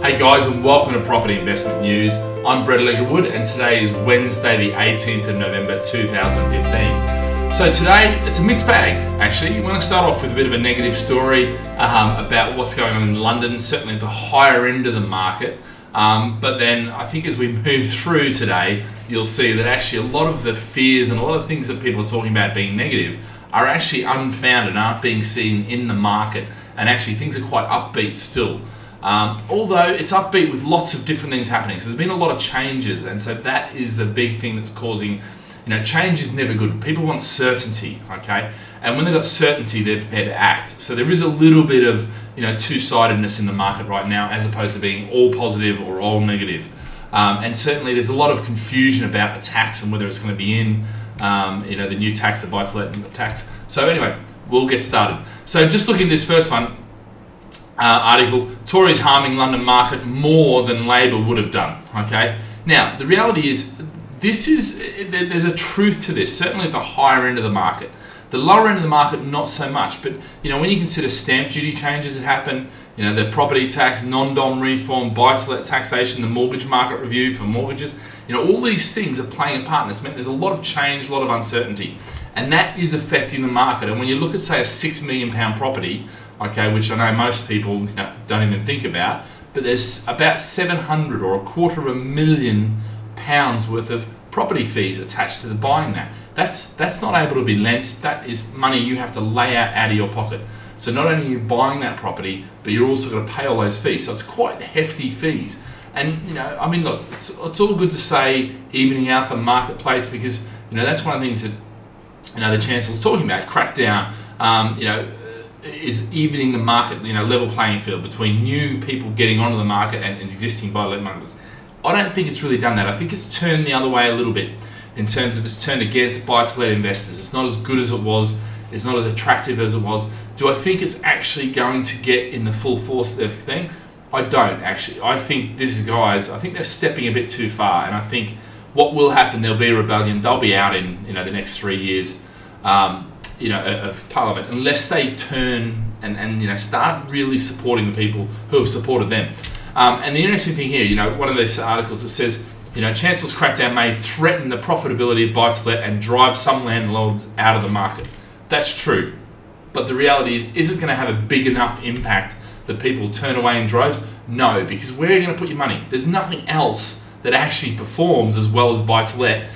Hey guys, and welcome to Property Investment News. I'm Brett Alegre-Wood, and today is Wednesday the 18th of November 2015. So today, it's a mixed bag actually. You want to start off with a bit of a negative story about what's going on in London, certainly at the higher end of the market. But then I think as we move through today, you'll see that actually a lot of the fears and a lot of things that people are talking about being negative are actually unfounded and aren't being seen in the market. And actually things are quite upbeat still. Although it's upbeat with lots of different things happening, so there's been a lot of changes, and so that is the big thing that's causing, change is never good. People want certainty, okay? And when they've got certainty, they're prepared to act. So there is a little bit of, two-sidedness in the market right now, as opposed to being all positive or all negative. And certainly there's a lot of confusion about the tax and whether it's going to be in, the new tax, the buy-to-let tax. So anyway, we'll get started. So just looking at this first one. Article, Tories harming London market more than Labour would have done, okay? Now, the reality is, there's a truth to this, certainly at the higher end of the market. The lower end of the market, not so much, but, when you consider stamp duty changes that happen, the property tax, non-dom reform, buy-to-let taxation, the mortgage market review for mortgages, all these things are playing a part in this. There's a lot of change, a lot of uncertainty, and that is affecting the market. And when you look at, say, a £6 million property, okay, which I know most people don't even think about, but there's about 700 or £250,000 worth of property fees attached to the buying that. That's not able to be lent. That is money you have to lay out of your pocket. So not only are you buying that property, but you're also going to pay all those fees. So it's quite hefty fees. And I mean, look, it's all good to say evening out the marketplace, because that's one of the things that the Chancellor's talking about. Crackdown, is evening the market, level playing field between new people getting onto the market and existing buy-to-let mongers. I don't think it's really done that. I think it's turned the other way a little bit, in terms of it's turned against buy-to-let investors. It's not as good as it was. It's not as attractive as it was. Do I think it's actually going to get in the full force of everything? I don't actually. I think these guys, I think they're stepping a bit too far, and I think what will happen, there'll be a rebellion. They'll be out in the next 3 years. Of Parliament, unless they turn and start really supporting the people who have supported them. And the interesting thing here, one of these articles that says, Chancellor's crackdown may threaten the profitability of buy-to-let and drive some landlords out of the market. That's true, but the reality is it going to have a big enough impact that people turn away in droves? No, because where are you going to put your money? There's nothing else that actually performs as well as buy-to-let.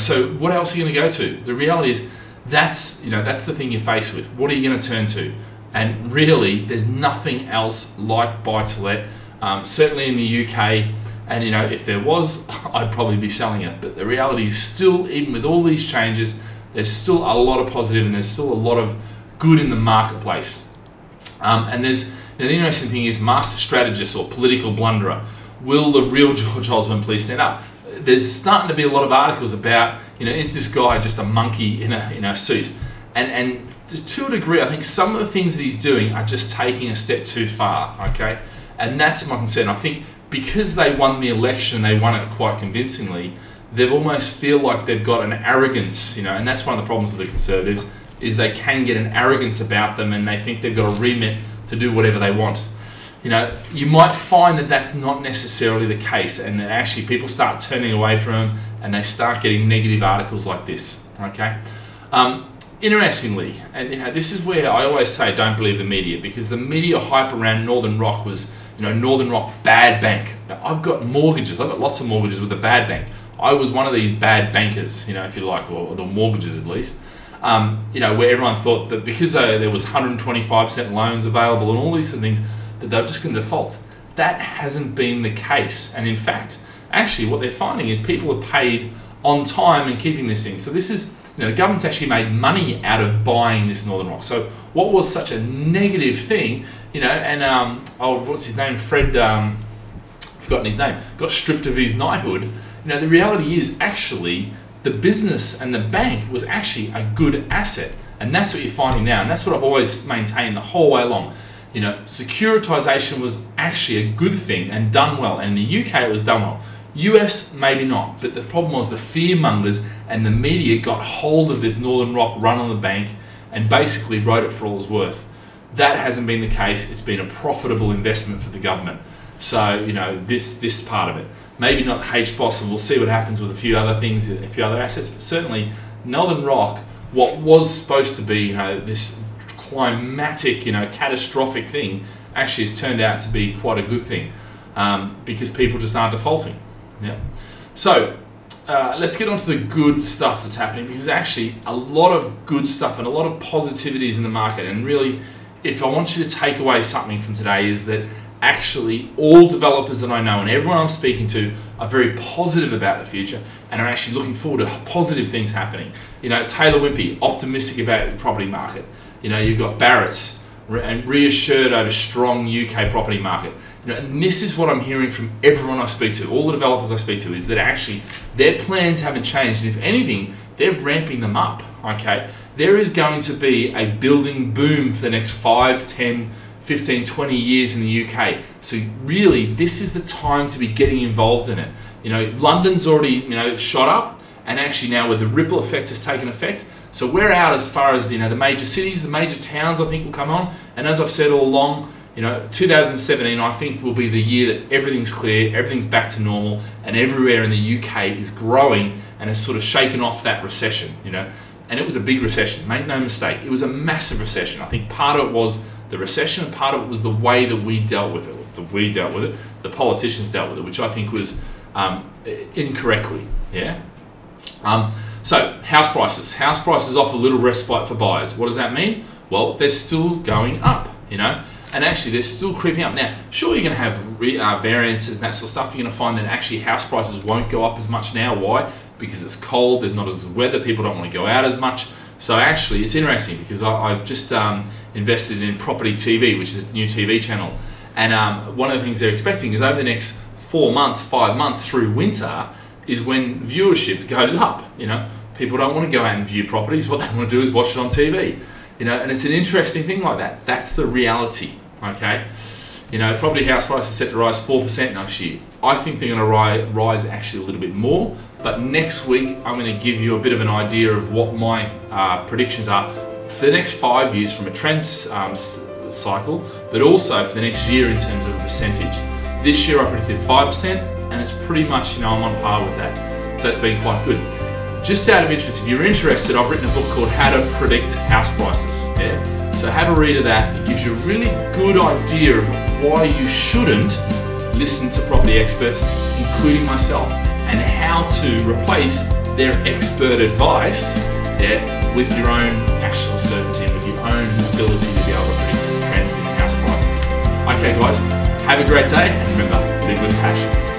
So what else are you going to go to? The reality is, that's the thing you're faced with. What are you going to turn to? And really, there's nothing else like buy-to-let. Certainly in the UK, and if there was, I'd probably be selling it. But the reality is still, even with all these changes, there's still a lot of positive and there's still a lot of good in the marketplace. And there's the interesting thing is, master strategist or political blunderer. Will the real George Osborne please stand up? There's starting to be a lot of articles about, is this guy just a monkey in a suit? And to a degree, I think some of the things that he's doing are just taking a step too far, okay? And that's my concern. I think because they won the election, they won it quite convincingly, they've almost feel like they've got an arrogance, and that's one of the problems with the Conservatives, is they can get an arrogance about them and they think they've got a remit to do whatever they want. You might find that that's not necessarily the case, and that actually people start turning away from them and they start getting negative articles like this, okay? Interestingly, and this is where I always say don't believe the media, because the media hype around Northern Rock was, Northern Rock, bad bank. Now, I've got mortgages, I've got lots of mortgages with a bad bank. I was one of these bad bankers, if you like, or the mortgages at least. Where everyone thought that because there was 125% loans available and all these sort of things, that they're just going to default. That hasn't been the case, and in fact, actually what they're finding is people are paid on time and keeping this thing. So this is, the government's actually made money out of buying this Northern Rock. So what was such a negative thing, and what's his name, Fred, forgotten his name, got stripped of his knighthood. The reality is actually the business and the bank was actually a good asset, and that's what you're finding now, and that's what I've always maintained the whole way along. Securitization was actually a good thing and done well, and in the UK it was done well. US maybe not, but the problem was the fear mongers and the media got hold of this Northern Rock run on the bank and basically wrote it for all it's worth. That hasn't been the case. It's been a profitable investment for the government. So, you know, this part of it. Maybe not HBOS, and we'll see what happens with a few other things, a few other assets, but certainly Northern Rock, what was supposed to be, you know, this climatic, you know, catastrophic thing, actually has turned out to be quite a good thing, because people just aren't defaulting. Yeah. So let's get on to the good stuff that's happening, because actually a lot of good stuff and a lot of positivity is in the market. And really, if I want you to take away something from today, is that actually all developers that I know and everyone I'm speaking to are very positive about the future and are actually looking forward to positive things happening. You know, Taylor Wimpey, optimistic about the property market. You know, you've got Barrett's, and reassured over strong UK property market. You know, and this is what I'm hearing from everyone I speak to, all the developers I speak to, is that actually their plans haven't changed, and if anything, they're ramping them up, okay? There is going to be a building boom for the next 5, 10, 15, 20 years in the UK. So really, this is the time to be getting involved in it. You know, London's already, you know, shot up, and actually now with the ripple effect has taken effect. So we're out as far as, you know, the major cities, the major towns, I think will come on. And as I've said all along, you know, 2017, I think, will be the year that everything's clear, everything's back to normal, and everywhere in the UK is growing and has sort of shaken off that recession, you know. And it was a big recession, make no mistake. It was a massive recession. I think part of it was the recession, and part of it was the way that we dealt with it, the politicians dealt with it, which I think was incorrectly, yeah. So house prices offer little respite for buyers. What does that mean? Well, they're still going up, you know, and actually they're still creeping up. Now, sure, you're going to have variances and that sort of stuff. You're going to find that actually house prices won't go up as much now. Why? Because it's cold. There's not as weather. People don't want to go out as much. So actually, it's interesting, because I've just invested in Property TV, which is a new TV channel, and one of the things they're expecting is over the next 4 months, 5 months through winter, is when viewership goes up. You know, people don't want to go out and view properties. What they want to do is watch it on TV. You know, and it's an interesting thing like that. That's the reality, okay? You know, property house prices set to rise 4% next year. I think they're going to rise actually a little bit more, but next week I'm going to give you a bit of an idea of what my predictions are for the next 5 years from a trend cycle, but also for the next year in terms of a percentage. This year I predicted 5%. And it's pretty much, you know, I'm on par with that. So that's been quite good. Just out of interest, if you're interested, I've written a book called How to Predict House Prices. Yeah? So have a read of that. It gives you a really good idea of why you shouldn't listen to property experts, including myself, and how to replace their expert advice, yeah, with your own actual certainty, with your own ability to be able to predict trends in house prices. Okay guys, have a great day, and remember, live with passion.